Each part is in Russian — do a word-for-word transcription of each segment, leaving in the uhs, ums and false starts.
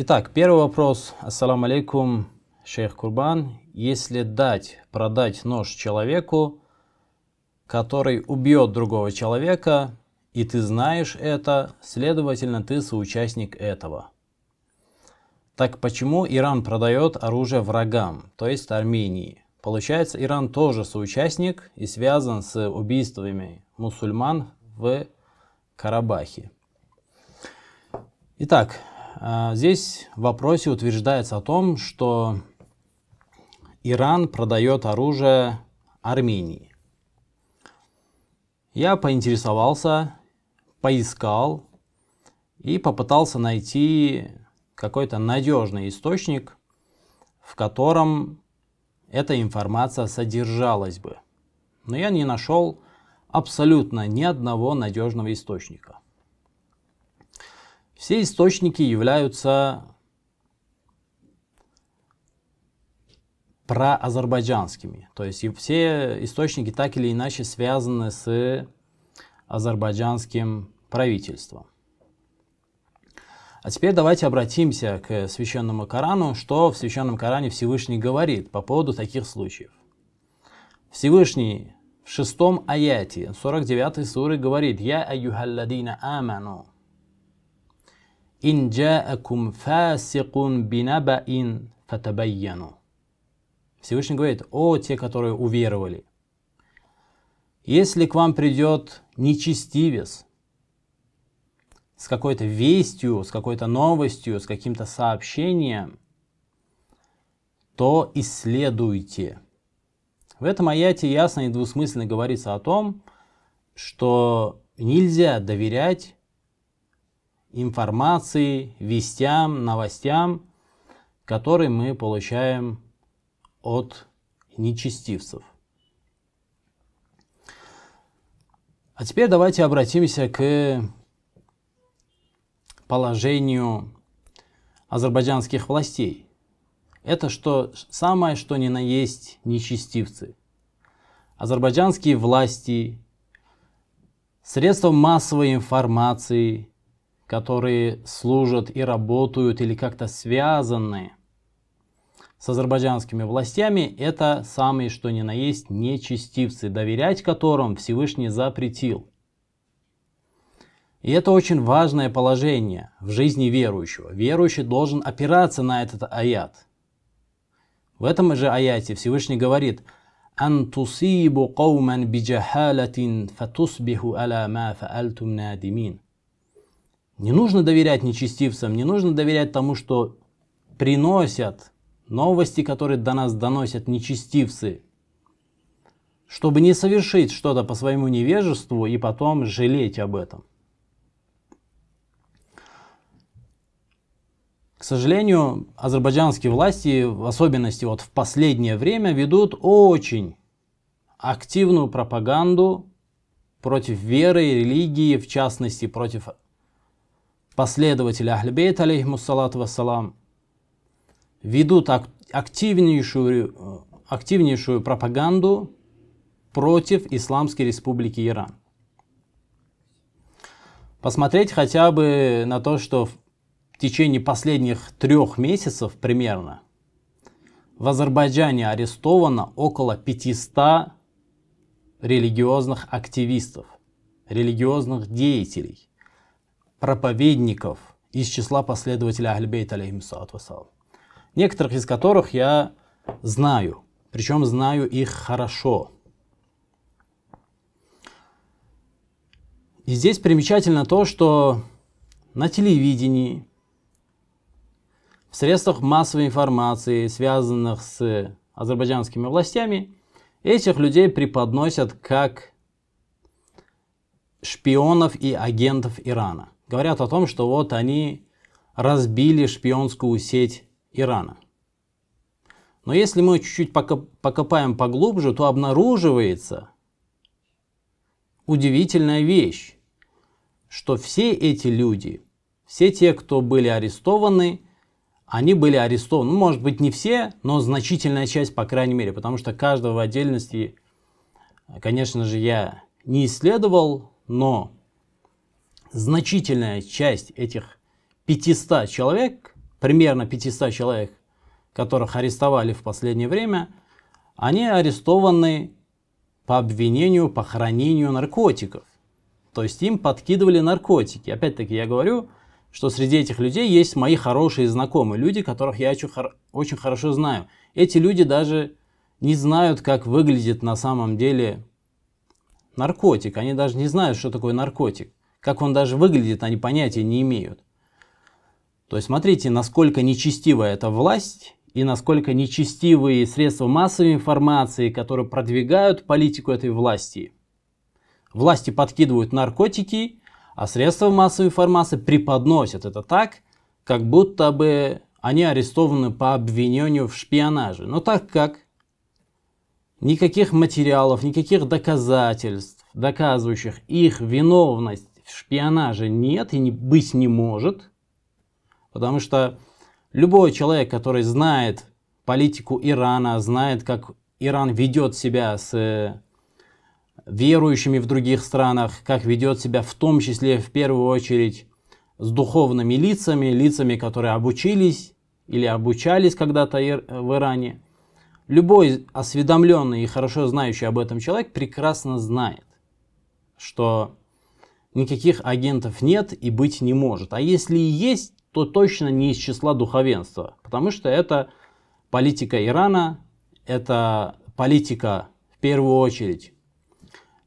Итак, первый вопрос. Ассаламу алейкум, шейх Курбан. Если дать, продать нож человеку, который убьет другого человека, и ты знаешь это, следовательно, ты соучастник этого. Так почему Иран продает оружие врагам, то есть Армении? Получается, Иран тоже соучастник и связан с убийствами мусульман в Карабахе. Итак, здесь в вопросе утверждается о том, что Иран продает оружие Армении. Я поинтересовался, поискал и попытался найти какой-то надежный источник, в котором эта информация содержалась бы. Но я не нашел абсолютно ни одного надежного источника. Все источники являются проазербайджанскими. То есть все источники так или иначе связаны с азербайджанским правительством. А теперь давайте обратимся к священному Корану, что в священном Коране Всевышний говорит по поводу таких случаев. Всевышний в шестом аяте сорок девятой суры говорит: «Я айюхалладина аману, ин джаакум фасикун бинабаин фатабайяну». Всевышний говорит: «О, те, которые уверовали, если к вам придет нечестивец с какой-то вестью, с какой-то новостью, с каким-то сообщением, то исследуйте». В этом аяте ясно и двусмысленно говорится о том, что нельзя доверять информации, вестям, новостям, которые мы получаем от нечестивцев. А теперь давайте обратимся к положению азербайджанских властей. Это что, самое что ни на есть нечестивцы. Азербайджанские власти, средства массовой информации, которые служат и работают или как-то связаны с азербайджанскими властями, это самые что ни на есть нечестивцы, доверять которым Всевышний запретил. И это очень важное положение в жизни верующего. Верующий должен опираться на этот аят. В этом же аяте Всевышний говорит: «Ан тусибу кауман биджахалатин фатусбиху аля ма фаальтум надимин». Не нужно доверять нечестивцам, не нужно доверять тому, что приносят новости, которые до нас доносят нечестивцы, чтобы не совершить что-то по своему невежеству и потом жалеть об этом. К сожалению, азербайджанские власти, в особенности вот в последнее время, ведут очень активную пропаганду против веры и религии, в частности, против последователей Ахль-бейт, алейхиссалату вассалам. Ведут активнейшую, активнейшую пропаганду против Исламской республики Иран. Посмотреть хотя бы на то, что в В течение последних трех месяцев примерно в Азербайджане арестовано около пятисот религиозных активистов, религиозных деятелей, проповедников из числа последователей Ахль-бейт, алейхиссалату вассалам, некоторых из которых я знаю, причем знаю их хорошо. И здесь примечательно то, что на телевидении, в средствах массовой информации, связанных с азербайджанскими властями, этих людей преподносят как шпионов и агентов Ирана. Говорят о том, что вот они разбили шпионскую сеть Ирана. Но если мы чуть-чуть покопаем поглубже, то обнаруживается удивительная вещь, что все эти люди, все те, кто были арестованы, они были арестованы, ну, может быть, не все, но значительная часть, по крайней мере, потому что каждого в отдельности, конечно же, я не исследовал, но значительная часть этих пятисот человек примерно пятьсот человек, которых арестовали в последнее время, они арестованы по обвинению по хранению наркотиков. То есть им подкидывали наркотики. Опять-таки я говорю, что среди этих людей есть мои хорошие знакомые, люди, которых я очень, хор- очень хорошо знаю. Эти люди даже не знают, как выглядит на самом деле наркотик. Они даже не знают, что такое наркотик. Как он даже выглядит, они понятия не имеют. То есть смотрите, насколько нечестивая эта власть и насколько нечестивые средства массовой информации, которые продвигают политику этой власти. Власти подкидывают наркотики, а средства массовой информации преподносят это так, как будто бы они арестованы по обвинению в шпионаже. Но так как никаких материалов, никаких доказательств, доказывающих их виновность в шпионаже, нет и быть не может, потому что любой человек, который знает политику Ирана, знает, как Иран ведет себя с верующими в других странах, как ведет себя в том числе, в первую очередь, с духовными лицами, лицами, которые обучились или обучались когда-то в Иране. Любой осведомленный и хорошо знающий об этом человек прекрасно знает, что никаких агентов нет и быть не может. А если и есть, то точно не из числа духовенства, потому что это политика Ирана, это политика в первую очередь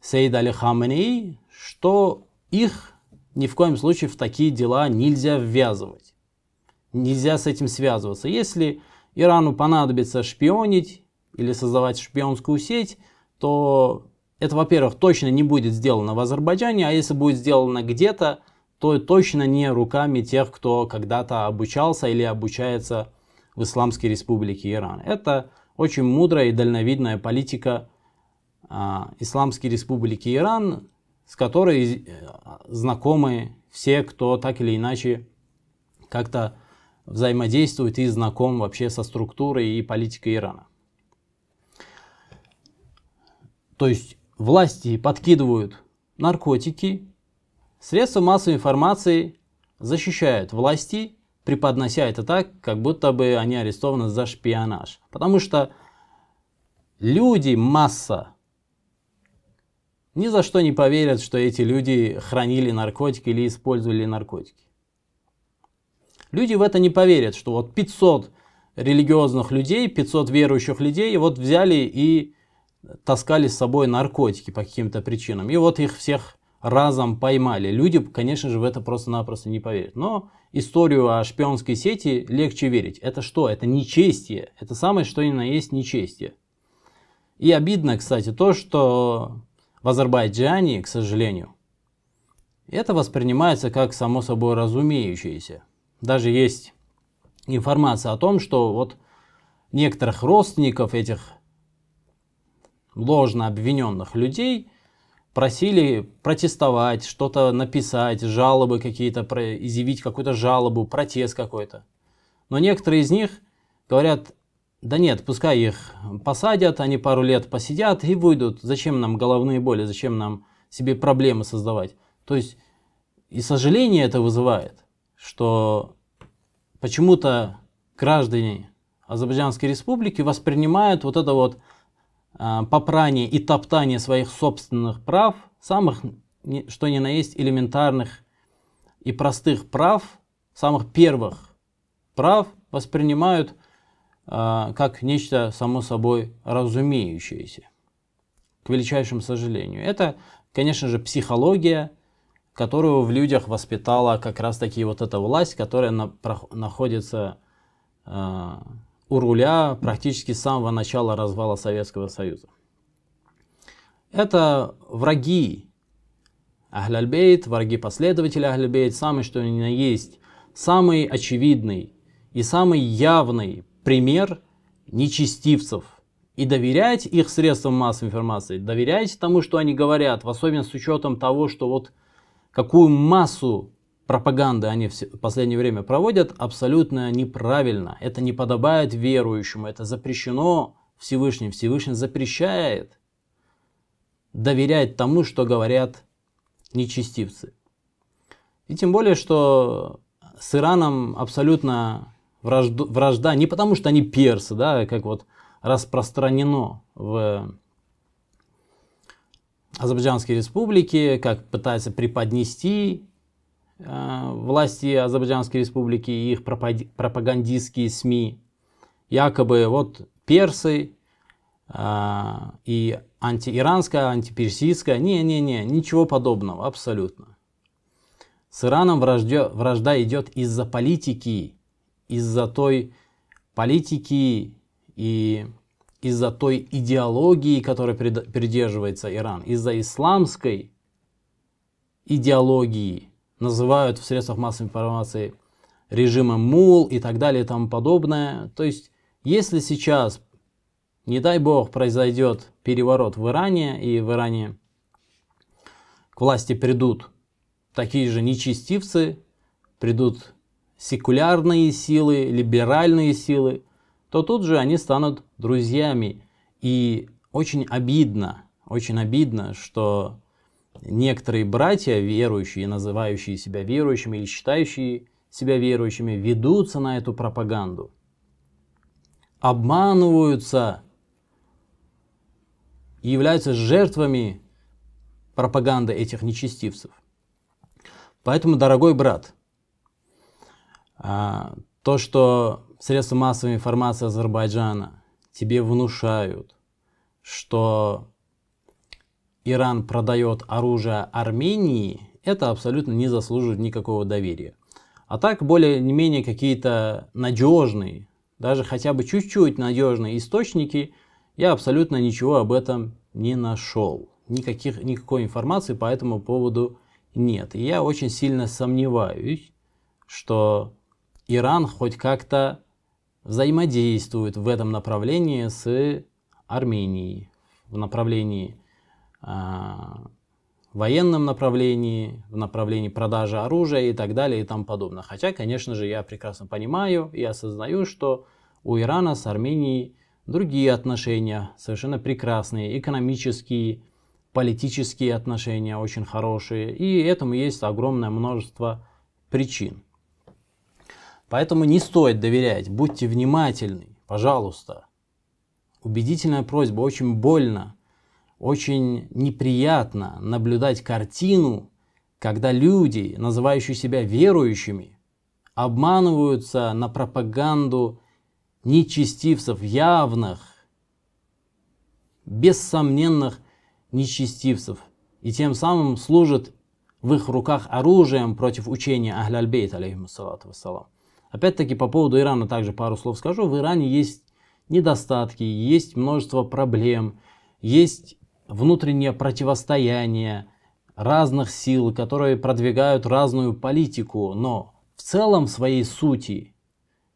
Сейид Али Хаменеи, что их ни в коем случае в такие дела нельзя ввязывать. Нельзя с этим связываться. Если Ирану понадобится шпионить или создавать шпионскую сеть, то это, во-первых, точно не будет сделано в Азербайджане, а если будет сделано где-то, то точно не руками тех, кто когда-то обучался или обучается в Исламской республике Иран. Это очень мудрая и дальновидная политика Исламской республики Иран, с которой знакомы все, кто так или иначе как-то взаимодействует и знаком вообще со структурой и политикой Ирана. То есть власти подкидывают наркотики, средства массовой информации защищают власти, преподнося это так, как будто бы они арестованы за шпионаж. Потому что люди, масса, ни за что не поверят, что эти люди хранили наркотики или использовали наркотики. Люди в это не поверят, что вот пятьсот религиозных людей, пятьсот верующих людей вот взяли и таскали с собой наркотики по каким-то причинам. И вот их всех разом поймали. Люди, конечно же, в это просто-напросто не поверят. Но историю о шпионской сети легче верить. Это что? Это нечестие. Это самое, что ни на есть нечестие. И обидно, кстати, то, что в Азербайджане, к сожалению, это воспринимается как само собой разумеющееся. Даже есть информация о том, что вот некоторых родственников этих ложно обвиненных людей просили протестовать, что-то написать, жалобы какие-то, изъявить какую-то жалобу, протест какой-то. Но некоторые из них говорят: да нет, пускай их посадят, они пару лет посидят и выйдут. Зачем нам головные боли, зачем нам себе проблемы создавать? То есть и сожаление это вызывает, что почему-то граждане Азербайджанской республики воспринимают вот это вот э, попрание и топтание своих собственных прав, самых, что ни на есть, элементарных и простых прав, самых первых прав, воспринимают как нечто само собой разумеющееся, к величайшему сожалению. Это, конечно же, психология, которую в людях воспитала как раз-таки вот эта власть, которая на, про, находится э, у руля практически с самого начала развала Советского Союза. Это враги Ахль-бейт, враги последователи Ахль-бейт, самый что ни на есть, самый очевидный и самый явный пример нечестивцев. И доверять их средствам массовой информации, доверять тому, что они говорят, в особенности с учетом того, что вот какую массу пропаганды они в последнее время проводят, абсолютно неправильно. Это не подобает верующему, это запрещено Всевышним. Всевышний запрещает доверять тому, что говорят нечестивцы. И тем более, что с Ираном абсолютно вражду, вражда не потому, что они персы, да, как вот распространено в Азербайджанской республике, как пытаются преподнести э, власти Азербайджанской республики и их пропагандистские СМИ. Якобы вот персы э, и антииранская, антиперсийская. Не-не-не, ничего подобного, абсолютно. С Ираном вражда, вражда идет из-за политики, из-за той политики и из-за той идеологии, которой придерживается Иран, из-за исламской идеологии, называют в средствах массовой информации режимом мул и так далее и тому подобное. То есть, если сейчас, не дай бог, произойдет переворот в Иране, и в Иране к власти придут такие же нечестивцы, придут секулярные силы, либеральные силы, то тут же они станут друзьями. И очень обидно, очень обидно, что некоторые братья, верующие, называющие себя верующими или считающие себя верующими, ведутся на эту пропаганду, обманываются и являются жертвами пропаганды этих нечестивцев. Поэтому, дорогой брат, то, что средства массовой информации Азербайджана тебе внушают, что Иран продает оружие Армении, это абсолютно не заслуживает никакого доверия. А так, более-менее какие-то надежные, даже хотя бы чуть-чуть надежные источники, я абсолютно ничего об этом не нашел. Никаких, никакой информации по этому поводу нет. И я очень сильно сомневаюсь, что Иран хоть как-то взаимодействует в этом направлении с Арменией, в направлении э, военном направлении, в направлении продажи оружия и так далее и тому подобное. Хотя, конечно же, я прекрасно понимаю и осознаю, что у Ирана с Арменией другие отношения, совершенно прекрасные, экономические, политические отношения очень хорошие, и этому есть огромное множество причин. Поэтому не стоит доверять, будьте внимательны, пожалуйста. Убедительная просьба, очень больно, очень неприятно наблюдать картину, когда люди, называющие себя верующими, обманываются на пропаганду нечестивцев, явных, бессомненных нечестивцев, и тем самым служат в их руках оружием против учения Ахль-бейт, алейхиссалату вассалам. Опять-таки, по поводу Ирана также пару слов скажу. В Иране есть недостатки, есть множество проблем, есть внутреннее противостояние разных сил, которые продвигают разную политику. Но в целом, в своей сути,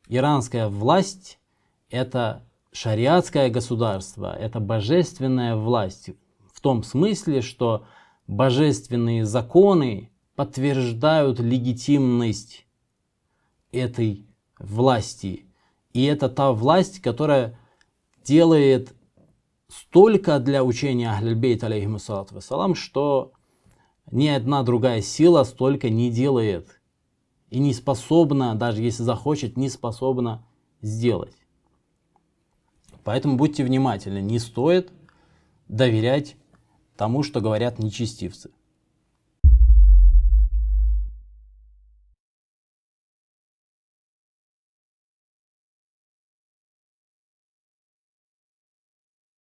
иранская власть – это шариатское государство, это божественная власть. В том смысле, что божественные законы подтверждают легитимность этой власти. И это та власть, которая делает столько для учения Ахль-бейт, алейхиссалату вассалам, что ни одна другая сила столько не делает. И не способна, даже если захочет, не способна сделать. Поэтому будьте внимательны, не стоит доверять тому, что говорят нечестивцы.